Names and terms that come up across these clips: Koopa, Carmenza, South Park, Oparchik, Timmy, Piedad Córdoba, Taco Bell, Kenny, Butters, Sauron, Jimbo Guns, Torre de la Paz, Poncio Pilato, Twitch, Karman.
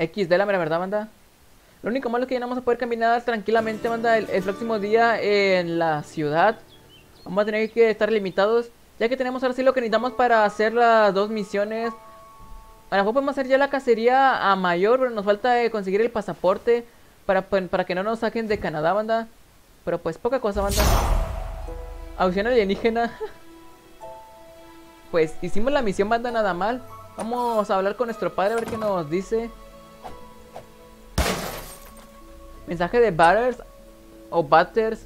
X de la mera verdad, banda. Lo único malo es que ya no vamos a poder caminar tranquilamente, banda, el próximo día en la ciudad. Vamos a tener que estar limitados, ya que tenemos ahora sí lo que necesitamos para hacer las dos misiones. A lo mejor podemos hacer ya la cacería a mayor, pero nos falta conseguir el pasaporte para que no nos saquen de Canadá, banda. Pero pues poca cosa, banda. Auxilio alienígena. Pues hicimos la misión, banda, nada mal. Vamos a hablar con nuestro padre a ver qué nos dice. Mensaje de Butters o Butters.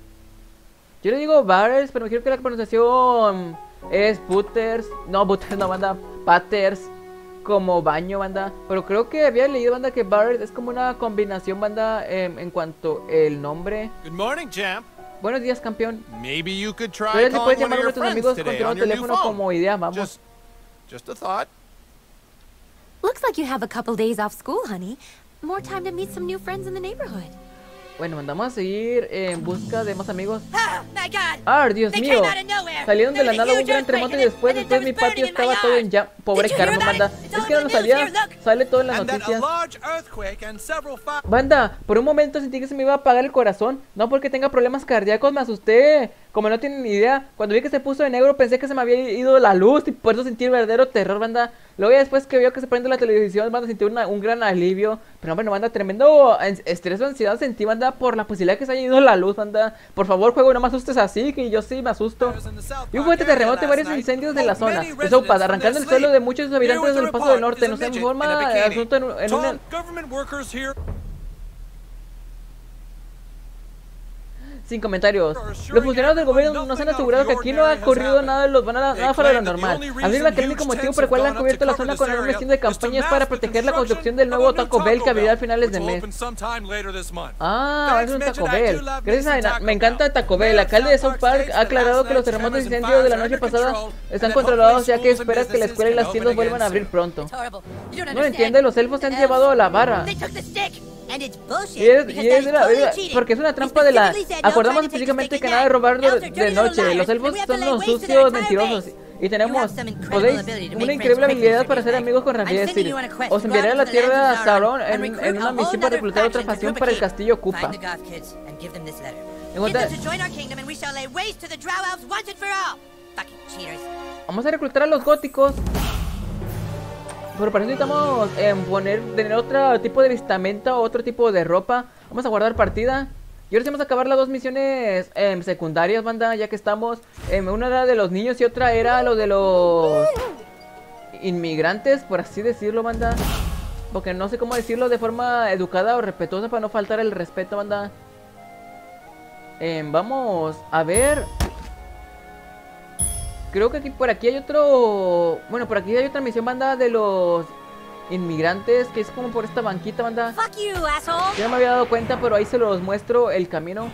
Yo le digo Butters, pero creo que la pronunciación es Butters. No, Butters no, banda. Butters. Como baño, banda. Pero creo que había leído, banda, que Butters es como una combinación, banda, en cuanto el nombre. Good morning, champ. Buenos días, campeón. Maybe you could try calling one of your friends today on your new phone. Just a thought. Looks like you have a couple days off school, honey. More time to meet some new friends in the neighborhood. Bueno, mandamos a seguir en busca de más amigos. ¡Ah, Dios mío! Salieron de la nada un gran terremoto y después mi patio estaba todo en llamas. Pobre Karman, banda. Es que no lo sabía. Sale todo en las noticias. Banda, por un momento sentí que se me iba a apagar el corazón. No porque tenga problemas cardíacos, me asusté. Como no tienen ni idea, cuando vi que se puso de negro pensé que se me había ido la luz y por eso sentí el verdadero terror, banda. Luego después que vio que se prende la televisión, banda, sentí un gran alivio. Pero bueno, banda, tremendo estrés o ansiedad sentí, banda, por la posibilidad que se haya ido la luz, banda. Por favor, juego, no me asustes así, que yo sí me asusto. Y un fuerte terremoto y varios incendios de la zona. Eso para arrancando el suelo de muchos habitantes del Paso del Norte. No se informa el asunto en una... Sin comentarios. Los funcionarios del gobierno nos han asegurado que aquí no ha ocurrido nada, nada fuera de lo normal. Afirman que el único motivo por el cual han cubierto la zona con enormes tiendas de campaña es para proteger la construcción del nuevo Taco Bell que abrirá a finales de mes. Ah, es un Taco Bell. Gracias a... Me encanta Taco Bell. El alcalde de South Park ha aclarado que los terremotos y incendios de la noche pasada están controlados, ya que espera que la escuela y las tiendas vuelvan a abrir pronto. No lo entiende, los elfos se han llevado a la barra. Porque es una trampa de la... Acordamos específicamente que nada de robar de noche. Los elfos son los sucios mentirosos. Y tenemos una increíble habilidad para ser amigos con Randy. Os enviaré a la tierra de Sauron en una misión para reclutar otra facción para el castillo Koopa. Vamos a reclutar a los góticos. Pero para eso necesitamos tener otro tipo de vestimenta o otro tipo de ropa. Vamos a guardar partida. Y ahora sí vamos a acabar las dos misiones secundarias, banda, ya que estamos. Una era de los niños y otra era lo de los inmigrantes, por así decirlo, banda. Porque no sé cómo decirlo de forma educada o respetuosa para no faltar el respeto, banda. Vamos a ver. Creo que aquí por aquí hay otro... Bueno, por aquí hay otra misión, banda, de los... inmigrantes, que es como por esta banquita, banda. Yo no me había dado cuenta, pero ahí se los muestro el camino.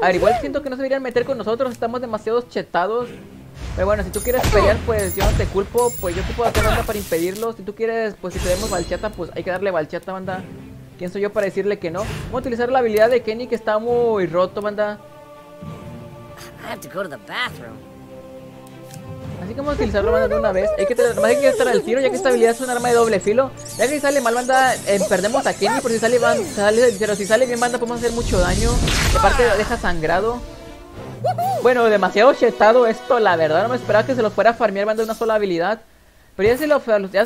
Al igual siento que no se deberían meter con nosotros, estamos demasiado chetados. Pero bueno, si tú quieres pelear, pues yo no te culpo. Pues yo te puedo hacer, banda, para impedirlos. Si tú quieres, pues si te demos balchata, pues hay que darle balchata, banda. ¿Quién soy yo para decirle que no? Vamos a utilizar la habilidad de Kenny, que está muy roto, banda. Así que vamos a utilizarlo, banda, de una vez. Hay que estar al tiro, ya que esta habilidad es un arma de doble filo. Ya que si sale mal, banda, perdemos a Kenny. Pero si sale, pero si sale bien, banda, podemos hacer mucho daño. Aparte deja sangrado. Bueno, demasiado chetado esto, la verdad. No me esperaba que se lo fuera a farmear, banda, una sola habilidad. Pero ya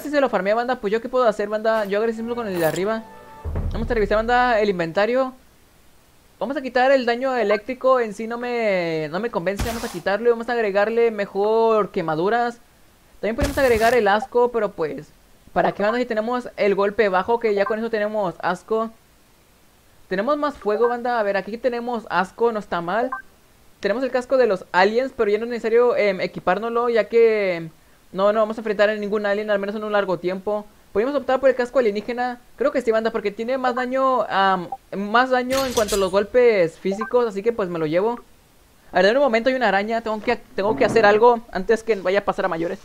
si se lo farmea, banda, pues yo qué puedo hacer, banda. Yo agradecimos con el de arriba. Vamos a revisar, banda, el inventario. Vamos a quitar el daño eléctrico, en sí no me convence, vamos a quitarlo y vamos a agregarle mejor quemaduras. También podemos agregar el asco, pero pues, ¿para qué, banda, si tenemos el golpe bajo, que ya con eso tenemos asco? Tenemos más fuego, banda, a ver, aquí tenemos asco, no está mal. Tenemos el casco de los aliens, pero ya no es necesario equipárnoslo, ya que no vamos a enfrentar a ningún alien, al menos en un largo tiempo. Podemos optar por el casco alienígena. Creo que sí, banda, porque tiene más daño en cuanto a los golpes físicos. Así que pues me lo llevo. A ver, en un momento hay una araña. Tengo que hacer algo antes que vaya a pasar a mayores.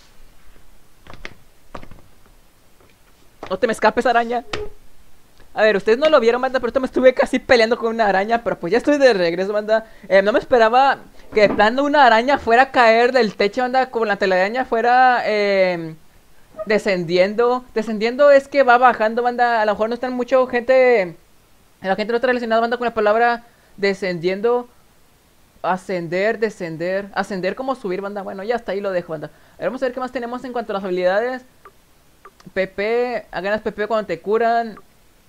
No te me escapes, araña. A ver, ustedes no lo vieron, banda, pero esto me estuve casi peleando con una araña. Pero pues ya estoy de regreso, banda. No me esperaba que de plano una araña fuera a caer del techo, banda. Como la telaraña fuera... descendiendo es que va bajando, banda. A lo mejor no están mucho gente, la gente no está relacionada, banda, con la palabra descendiendo. Ascender, descender, ascender como subir, banda. Bueno, ya hasta ahí lo dejo, banda. Ahora vamos a ver qué más tenemos en cuanto a las habilidades. PP, ganas PP cuando te curan,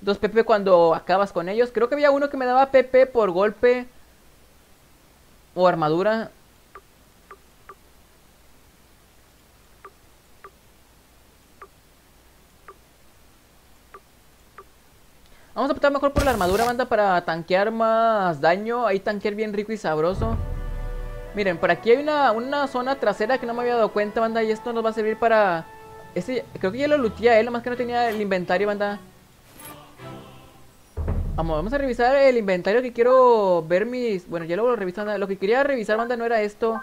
2 PP cuando acabas con ellos. Creo que había uno que me daba PP por golpe o armadura. Vamos a optar mejor por la armadura, banda, para tanquear más daño. Ahí tanquear bien rico y sabroso. Miren, por aquí hay una zona trasera que no me había dado cuenta, banda. Y esto nos va a servir para... Este, creo que ya lo looteé a él, nomás que no tenía el inventario, banda. Vamos a revisar el inventario que quiero ver mis... Bueno, ya luego lo reviso, banda. Lo que quería revisar, banda, no era esto.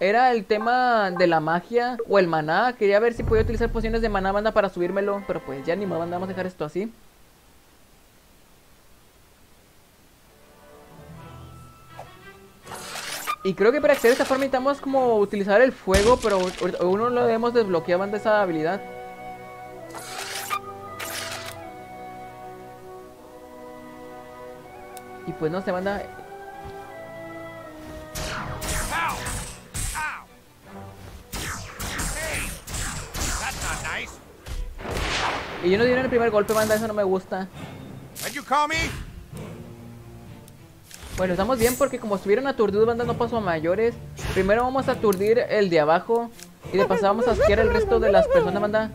Era el tema de la magia o el maná. Quería ver si podía utilizar pociones de maná, banda, para subírmelo. Pero pues ya ni modo, banda, vamos a dejar esto así. Y creo que para acceder a esta forma necesitamos como utilizar el fuego, pero aún no lo debemos desbloquear, banda, esa habilidad. Y pues no se manda. Y yo no dieron el primer golpe, banda, eso no me gusta. Bueno, estamos bien porque como estuvieron aturdidos, banda, no pasó a mayores. Primero vamos a aturdir el de abajo y de pasada vamos a asquear el resto de las personas, banda.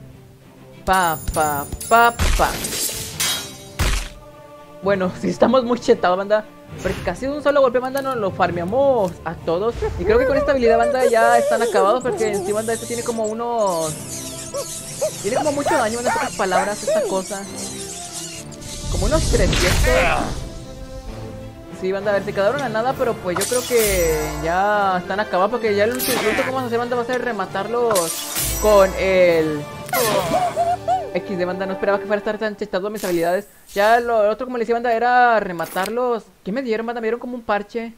Bueno, sí estamos muy chetados, banda, porque casi de un solo golpe, banda, nos lo farmeamos a todos. Y creo que con esta habilidad, banda, ya están acabados, porque en sí, banda, este tiene como unos... Tiene como mucho daño, banda, pocas palabras, esta cosa. Como unos 300... Sí, banda, a ver, se quedaron a nada, pero pues yo creo que ya están acabados, porque ya el último que vamos a hacer, banda, va a ser rematarlos con el... XD, banda, no esperaba que fuera a estar tan chistado mis habilidades. Ya lo otro, como le decía, banda, era rematarlos. ¿Qué me dieron, banda? Me dieron como un parche.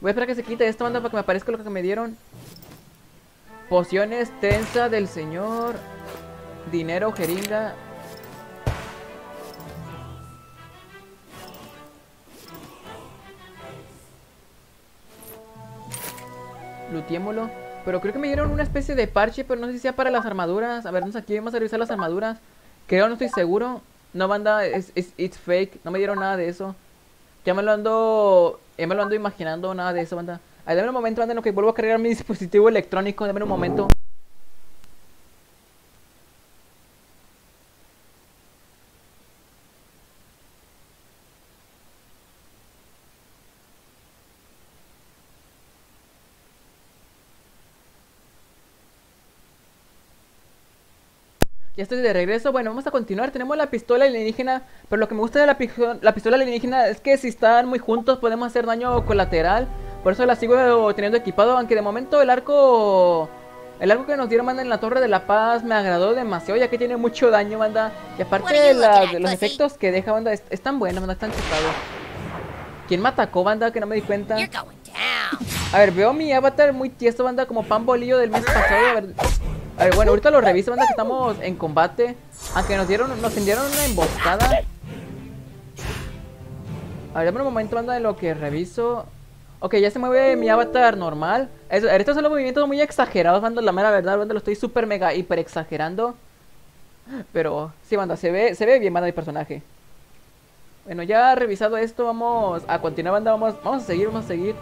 Voy a esperar que se quite esta, banda, para que me aparezca lo que me dieron. Pociones, tensa del señor, dinero, jeringa. Lutiémoslo. Pero creo que me dieron una especie de parche, pero no sé si sea para las armaduras. A ver, aquí vamos a revisar las armaduras. Creo, no estoy seguro. No, banda, it's fake. No me dieron nada de eso. Ya me lo ando imaginando, nada de eso, banda. Ahí dame un momento, banda, en lo que vuelvo a cargar mi dispositivo electrónico. Dame un momento. Ya estoy de regreso. Bueno, vamos a continuar. Tenemos la pistola alienígena, pero lo que me gusta de la pistola alienígena es que si están muy juntos podemos hacer daño colateral. Por eso la sigo teniendo equipado, aunque de momento el arco que nos dieron, banda, en la Torre de la Paz me agradó demasiado, ya que tiene mucho daño, banda. Y aparte de los efectos que deja, banda, están buenos, banda, están chupados. ¿Quién me atacó, banda? Que no me di cuenta. A ver, veo mi avatar muy tieso, banda, como pan bolillo del mes pasado. A ver... bueno, ahorita lo reviso, banda, que estamos en combate. Aunque nos enviaron una emboscada. A ver, dame un momento, banda, de lo que reviso. Ok, ya se mueve mi avatar normal. Estos son los movimientos muy exagerados, banda, la mera verdad, banda, lo estoy súper mega hiper exagerando. Pero sí, banda, se ve bien, banda, el personaje. Bueno, ya revisado esto, vamos a continuar, banda, vamos a seguir.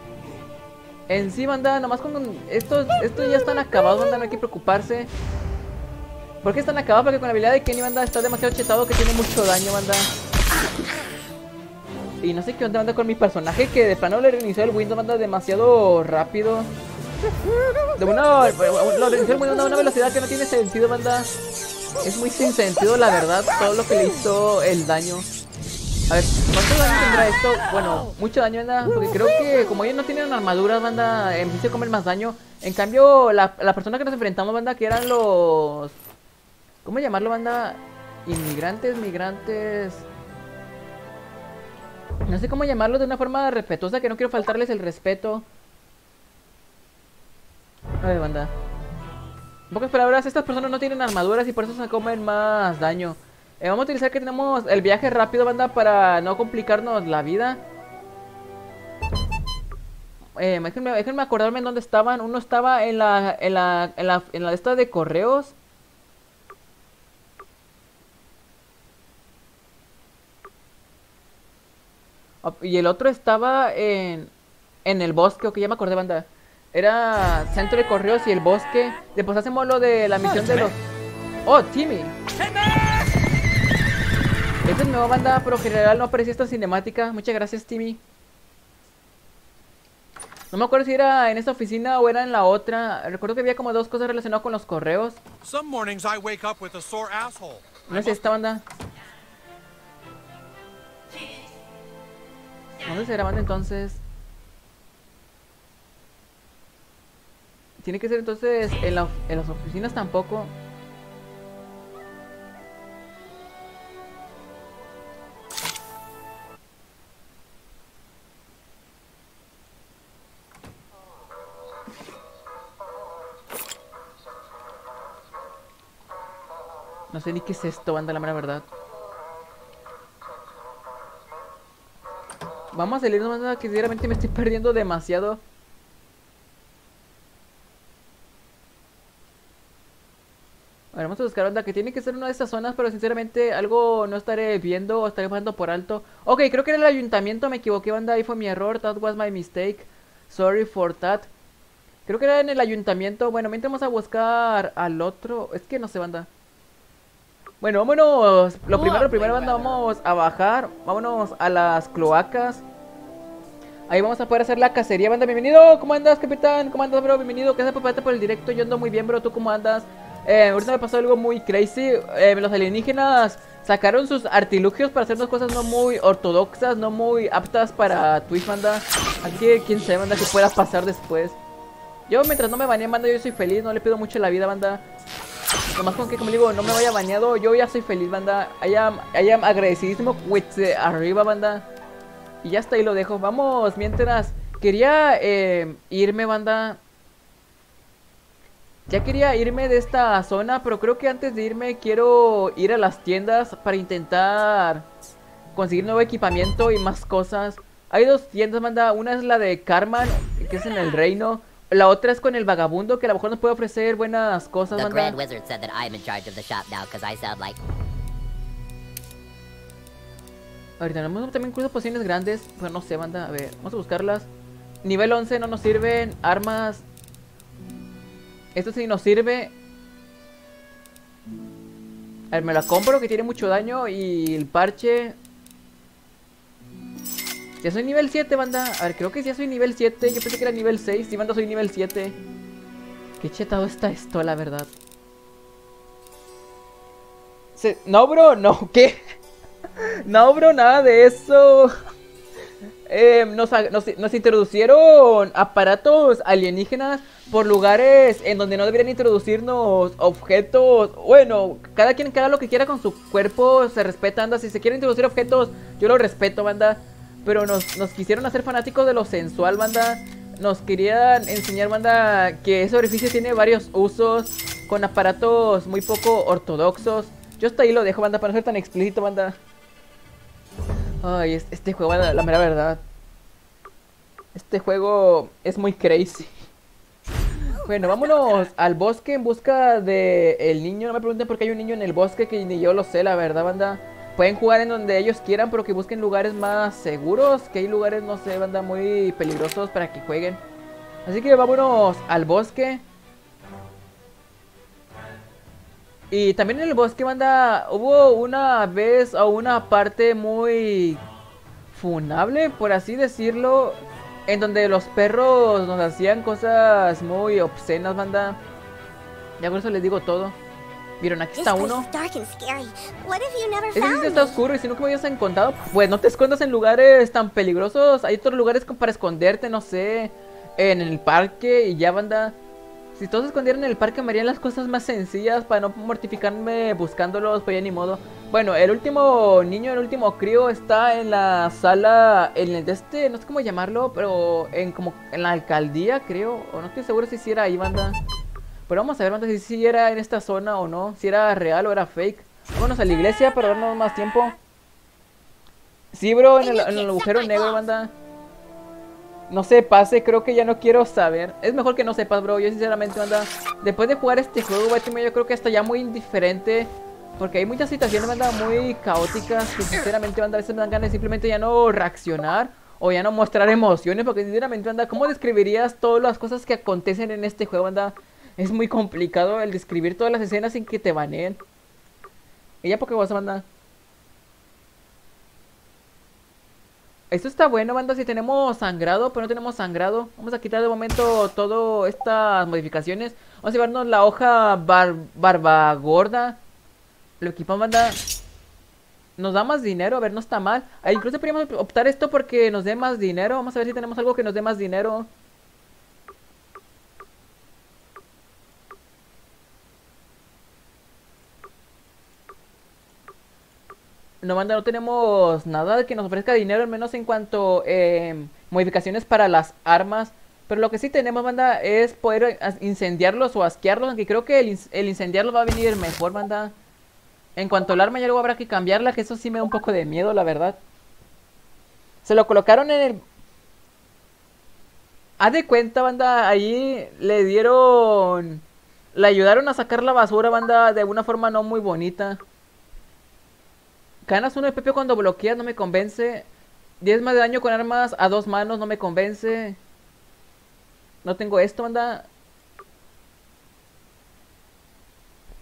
En sí, banda, nomás con estos ya están acabados, banda, no hay que preocuparse. ¿Por qué están acabados? Porque con la habilidad de Kenny, banda, está demasiado chetado, que tiene mucho daño, banda. Y no sé qué onda, banda, con mi personaje, que de plano le reinició el Windows, banda, demasiado rápido. Lo reinició el Windows a una velocidad que no tiene sentido, banda. Es muy sin sentido, la verdad, todo lo que le hizo el daño. A ver, ¿cuánto daño tendrá esto? Bueno, mucho daño, banda, porque creo que como ellos no tienen armaduras, banda, empieza a comer más daño. En cambio, la persona que nos enfrentamos, banda, que eran los... ¿Cómo llamarlo, banda? Migrantes... No sé cómo llamarlos de una forma respetuosa, que no quiero faltarles el respeto. A ver, banda, En pocas palabras, estas personas no tienen armaduras y por eso se comen más daño. Vamos a utilizar que tenemos el viaje rápido, banda, para no complicarnos la vida. Déjenme acordarme en dónde estaban. Uno estaba en la lista de correos. Y el otro estaba en el bosque. Ok, ya me acordé, banda. Era centro de correos y el bosque. Después hacemos lo de la misión de los... ¡Oh, Timmy! Esta es nueva, banda, pero en general no apareció esta cinemática. Muchas gracias, Timmy. No me acuerdo si era en esta oficina o era en la otra. Recuerdo que había como dos cosas relacionadas con los correos. No es esta, banda. ¿Dónde será, banda, entonces? Tiene que ser entonces en las oficinas tampoco. No sé ni qué es esto, banda, la mera verdad. Vamos a salir, banda, que sinceramente me estoy perdiendo demasiado. A ver, vamos a buscar, banda, que tiene que ser una de estas zonas, pero sinceramente algo no estaré viendo o estaré pasando por alto. Ok, creo que era el ayuntamiento, me equivoqué, banda, ahí fue mi error, that was my mistake, sorry for that. Creo que era en el ayuntamiento, bueno, mientras vamos a buscar al otro, es que no sé, banda. Bueno, vámonos, lo primero, banda, vamos a bajar, vámonos a las cloacas. Ahí vamos a poder hacer la cacería, banda, bienvenido, ¿cómo andas, capitán? ¿Cómo andas, bro? Bienvenido, gracias, papá, por el directo, yo ando muy bien, bro, ¿tú cómo andas? Ahorita me pasó algo muy crazy, los alienígenas sacaron sus artilugios para hacernos cosas no muy ortodoxas, no muy aptas para Twitch, banda. Así que quién sabe, banda, qué pueda pasar después. Yo mientras no me baneen, banda, yo soy feliz, no le pido mucho la vida, banda. Nomás con que, como digo, no me vaya bañado, yo ya soy feliz, banda. I am agradecidísimo with arriba, banda. Y ya está, ahí lo dejo. Vamos, mientras quería irme, banda. Ya quería irme de esta zona, pero creo que antes de irme quiero ir a las tiendas para intentar conseguir nuevo equipamiento y más cosas. Hay dos tiendas, banda. Una es la de Karman, que es en el reino. La otra es con el vagabundo, que a lo mejor nos puede ofrecer buenas cosas, banda. Ahorita tenemos también incluso pociones grandes, pero no sé, banda. A ver, vamos a buscarlas. Nivel 11 no nos sirven. Armas. Esto sí nos sirve. A ver, me la compro, que tiene mucho daño. Y el parche. Ya soy nivel 7, banda. A ver, creo que ya soy nivel 7. Yo pensé que era nivel 6. Sí, banda, soy nivel 7. Qué chetado está esto, la verdad. No, bro, no, ¿qué? No, bro, nada de eso. Nos introducieron aparatos alienígenas por lugares en donde no deberían introducirnos objetos. Bueno, cada quien que haga lo que quiera con su cuerpo se respeta, banda. Si se quieren introducir objetos, yo lo respeto, banda. Pero nos quisieron hacer fanáticos de lo sensual, banda. Nos querían enseñar, banda, que ese orificio tiene varios usos con aparatos muy poco ortodoxos. Yo hasta ahí lo dejo, banda, para no ser tan explícito, banda. Ay, este juego, banda, la mera verdad. Este juego es muy crazy. Bueno, vámonos al bosque en busca de el niño. No me pregunten por qué hay un niño en el bosque, que ni yo lo sé, la verdad, banda. Pueden jugar en donde ellos quieran, pero que busquen lugares más seguros, que hay lugares, no sé, banda, muy peligrosos para que jueguen. Así que vámonos al bosque. Y también en el bosque, banda, hubo una vez o una parte muy funable, por así decirlo, en donde los perros nos hacían cosas muy obscenas, banda. Ya con eso les digo todo. Vieron, aquí está uno. Ese sitio está oscuro y si nunca me habías encontrado, pues no te escondas en lugares tan peligrosos. Hay otros lugares para esconderte, no sé, en el parque y ya, banda. Si todos se escondieran en el parque me harían las cosas más sencillas para no mortificarme buscándolos, pues ya ni modo. Bueno, el último niño, el último crío está en la sala, en el de este, no sé cómo llamarlo, pero en como en la alcaldía, creo, o no estoy seguro si era ahí, banda. Pero vamos a ver antes si era en esta zona o no, si era real o era fake. Vámonos a la iglesia para darnos más tiempo. Sí, bro, en el agujero negro, banda. No se pase, creo que ya no quiero saber. Es mejor que no sepas, bro. Yo sinceramente, banda, después de jugar este juego, yo creo que está ya muy indiferente, porque hay muchas situaciones, banda, muy caóticas, que sinceramente, banda, a veces me dan ganas de simplemente ya no reaccionar o ya no mostrar emociones, porque sinceramente, banda, ¿cómo describirías todas las cosas que acontecen en este juego, banda? Es muy complicado el describir todas las escenas sin que te baneen. ¿Y ya por qué vas, banda? Esto está bueno, banda, si tenemos sangrado, pero no tenemos sangrado. Vamos a quitar de momento todas estas modificaciones. Vamos a llevarnos la hoja barba gorda. Lo equipamos, banda. Nos da más dinero, a ver, no está mal. Incluso podríamos optar esto porque nos dé más dinero. Vamos a ver si tenemos algo que nos dé más dinero. No, banda, no tenemos nada que nos ofrezca dinero, al menos en cuanto modificaciones para las armas. Pero lo que sí tenemos, banda, es poder incendiarlos o asquearlos, aunque creo que el incendiarlos va a venir mejor, banda. En cuanto al arma ya luego habrá que cambiarla, que eso sí me da un poco de miedo, la verdad. Se lo colocaron en el... Haz de cuenta, banda, ahí le dieron... Le ayudaron a sacar la basura, banda, de una forma no muy bonita. Ganas uno de Pepe cuando bloqueas, no me convence. 10 más de daño con armas a dos manos, no me convence. No tengo esto, banda.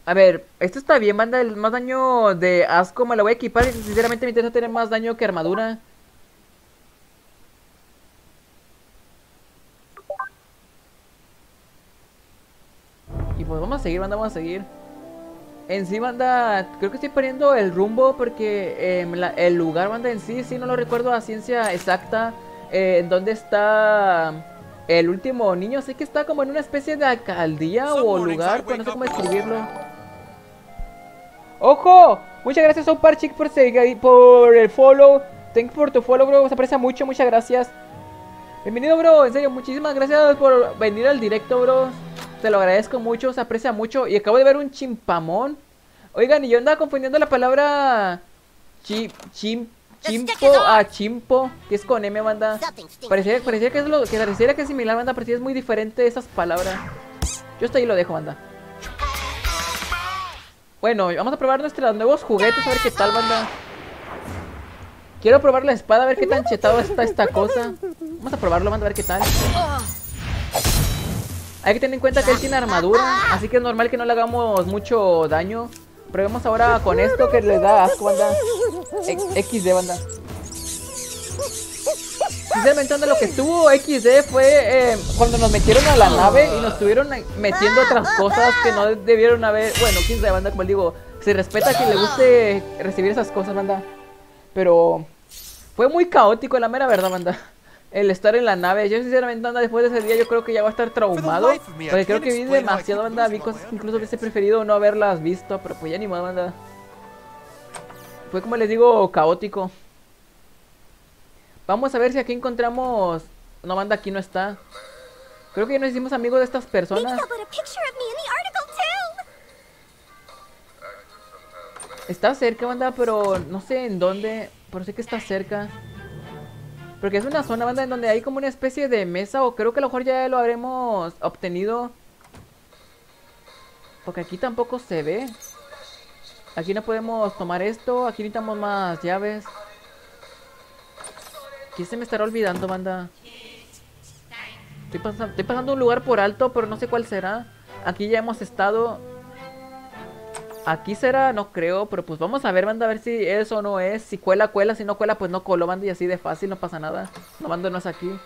A ver, esto está bien, banda. El más daño de asco me lo voy a equipar. Sinceramente me interesa tener más daño que armadura. Y pues vamos a seguir, banda, vamos a seguir. En sí, banda, creo que estoy perdiendo el rumbo porque el lugar, banda, en sí, no lo recuerdo a ciencia exacta dónde está el último niño. Sé que está como en una especie de alcaldía o lugar, pero no sé cómo describirlo. ¡Ojo! Muchas gracias, Oparchik, por seguir, por el follow. Thank you por tu follow, bro, se aprecia mucho, muchas gracias. Bienvenido, bro, en serio, muchísimas gracias por venir al directo, bro. Te lo agradezco mucho, se aprecia mucho. Y acabo de ver un chimpamón. Oigan, y yo andaba confundiendo la palabra chimpo a chimpo, que es con M, banda. Parecía que es lo que pareciera que es similar, banda, pero sí es muy diferente esas palabras. Yo hasta ahí lo dejo, banda. Bueno, vamos a probar nuestros nuevos juguetes, a ver qué tal, banda. Quiero probar la espada, a ver qué tan chetado está esta cosa. Vamos a probarlo, banda, a ver qué tal. Hay que tener en cuenta que él tiene armadura, así que es normal que no le hagamos mucho daño. Probemos ahora con esto que le da asco, banda. XD, banda. Sinceramente, banda, lo que estuvo XD fue cuando nos metieron a la nave y nos estuvieron metiendo otras cosas que no debieron haber. Bueno, quién sabe, banda, como les digo, se respeta que le guste recibir esas cosas, banda. Pero fue muy caótico, la mera verdad, banda. El estar en la nave, yo sinceramente, anda, después de ese día yo creo que ya va a estar traumado, porque creo que vi demasiado, banda, vi cosas que incluso hubiese preferido no haberlas visto, pero pues ya ni más, banda. Fue, como les digo, caótico. Vamos a ver si aquí encontramos... No, banda, aquí no está. Creo que ya nos hicimos amigos de estas personas. Está cerca, banda, pero no sé en dónde, pero sé que está cerca. Porque es una zona, banda, en donde hay como una especie de mesa, o creo que a lo mejor ya lo habremos obtenido. Porque aquí tampoco se ve. Aquí no podemos tomar esto, aquí necesitamos más llaves. ¿Qué se me estará olvidando, banda? Estoy pasando un lugar por alto, pero no sé cuál será. Aquí ya hemos estado. Aquí será, no creo, pero pues vamos a ver, banda, a ver si eso no es. Si cuela, cuela, si no cuela, pues no coló, banda, y así de fácil, no pasa nada. No, banda, no es aquí.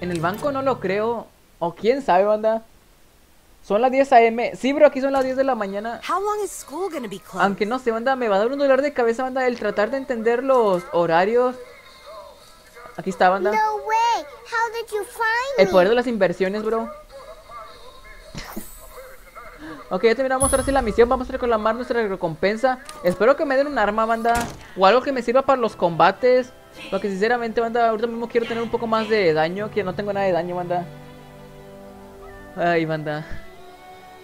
En el banco no lo creo. O quién sabe, banda. Son las 10 a.m. Sí, bro, aquí son las 10 de la mañana. Aunque no sé, banda, me va a dar un dolor de cabeza, banda, el tratar de entender los horarios. Aquí está, banda. El poder de las inversiones, bro. Ok, ya terminamos ahora sí la misión, vamos a reclamar nuestra recompensa. Espero que me den un arma, banda, o algo que me sirva para los combates, porque sinceramente, banda, ahorita mismo quiero tener un poco más de daño, que no tengo nada de daño, banda. Ay, banda.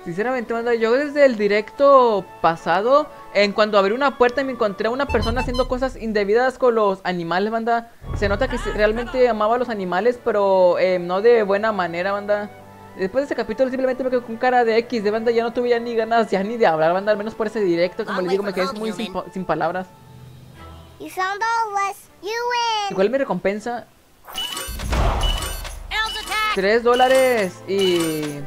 Sinceramente, banda, yo desde el directo pasado, en cuando abrí una puerta y me encontré a una persona haciendo cosas indebidas con los animales, banda. Se nota que realmente amaba a los animales, pero no de buena manera, banda. Después de ese capítulo simplemente me quedé con cara de X, de banda, ya no tuve ya ni ganas ya ni de hablar, banda, al menos por ese directo, como les digo, me quedé muy sin palabras. You sound less. You win. ¿Cuál es mi recompensa? $3 y...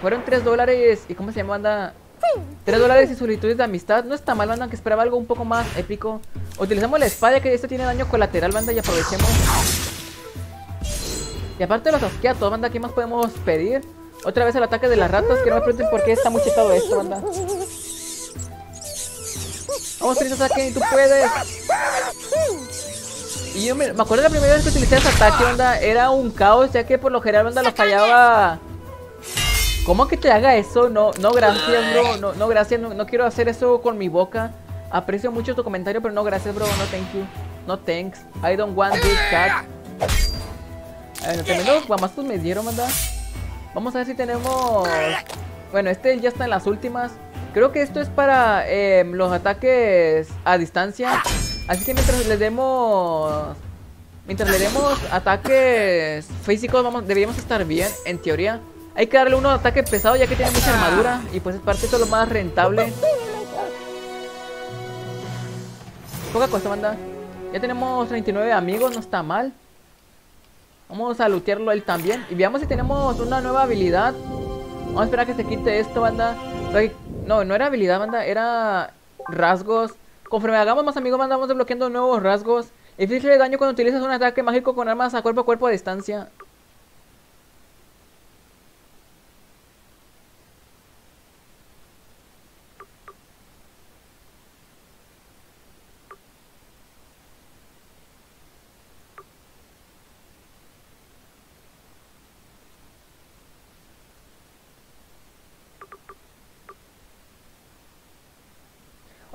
Fueron $3 y... ¿Cómo se llama, banda? $3 y solicitudes de amistad. No está mal, banda, aunque esperaba algo un poco más épico. Utilizamos la espada, que esto tiene daño colateral, banda, y aprovechemos. Y aparte los asquea a todos, banda, ¿qué más podemos pedir? Otra vez el ataque de las ratas, que no me pregunten por qué está muy chetado esto, banda. Vamos, utiliza Kenny, tú puedes. Y yo me acuerdo la primera vez que utilicé ese ataque, banda, era un caos, ya que por lo general, banda, lo fallaba. ¿Cómo que te haga eso? No, gracias, bro, no, gracias, no quiero hacer eso con mi boca. Aprecio mucho tu comentario, pero no, gracias, bro, no thank you. No thanks, I don't want this cat. Bueno, también los guamazos me dieron, banda. Vamos a ver si tenemos... Bueno, este ya está en las últimas. Creo que esto es para los ataques a distancia. Así que mientras les demos... ataques físicos, deberíamos estar bien, en teoría. Hay que darle uno de ataque pesado, ya que tiene mucha armadura. Y pues es parte de lo más rentable. Poca cosa, banda. Ya tenemos 39 amigos, no está mal. Vamos a lootearlo él también. Y veamos si tenemos una nueva habilidad. Vamos a esperar a que se quite esto, banda. No era habilidad, banda, era rasgos. Conforme hagamos más amigos, banda, vamos desbloqueando nuevos rasgos. Inflige de daño cuando utilizas un ataque mágico con armas a cuerpo a distancia.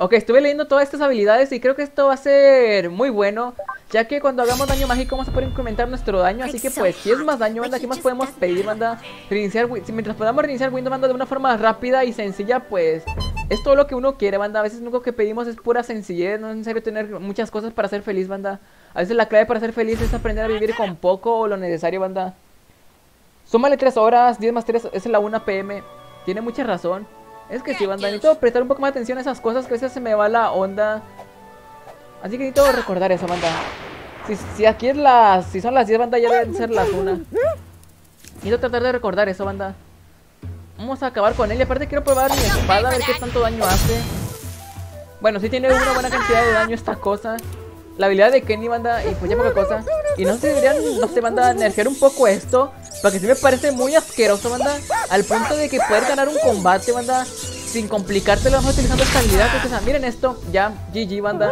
Ok, estuve leyendo todas estas habilidades y creo que esto va a ser muy bueno, ya que cuando hagamos daño mágico vamos a poder incrementar nuestro daño. Así que pues, si es más daño, banda, ¿qué más podemos pedir, banda? Mientras podamos reiniciar Windows, banda, de una forma rápida y sencilla, pues es todo lo que uno quiere, banda. A veces lo único que pedimos es pura sencillez. No es necesario tener muchas cosas para ser feliz, banda. A veces la clave para ser feliz es aprender a vivir con poco o lo necesario, banda. Súmale 3 horas, 10 más 3 es la 1 p.m. Tiene mucha razón. Es que sí, banda, necesito prestar un poco más atención a esas cosas, que a veces se me va la onda. Así que necesito recordar eso, banda. Si aquí es si son las 10, banda, ya deben ser las 1. Necesito tratar de recordar eso, banda. Vamos a acabar con él. Y aparte quiero probar mi espada, a ver qué tanto daño hace. Bueno, sí tiene una buena cantidad de daño esta cosa. La habilidad de Kenny, banda, y pues ya poca cosa. Y no sé, deberían, no sé, banda, nerfear un poco esto, porque sí me parece muy asqueroso, banda, al punto de que poder ganar un combate, banda, sin complicártelo, vamos utilizando esta habilidad. O sea, miren esto, ya, GG, banda.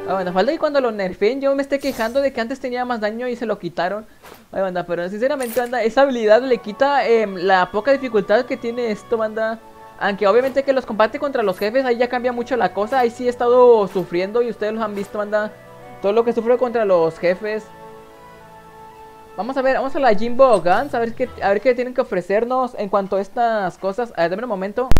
Ay, banda, falta que cuando lo nerfeen yo me esté quejando de que antes tenía más daño y se lo quitaron. Ay, banda, pero sinceramente, banda, esa habilidad le quita la poca dificultad que tiene esto, banda. Aunque obviamente que los combates contra los jefes, ahí ya cambia mucho la cosa. Ahí sí he estado sufriendo y ustedes los han visto, banda, todo lo que sufro contra los jefes. Vamos a ver, vamos a la Jimbo Guns, a ver qué tienen que ofrecernos en cuanto a estas cosas. A ver, dame un momento.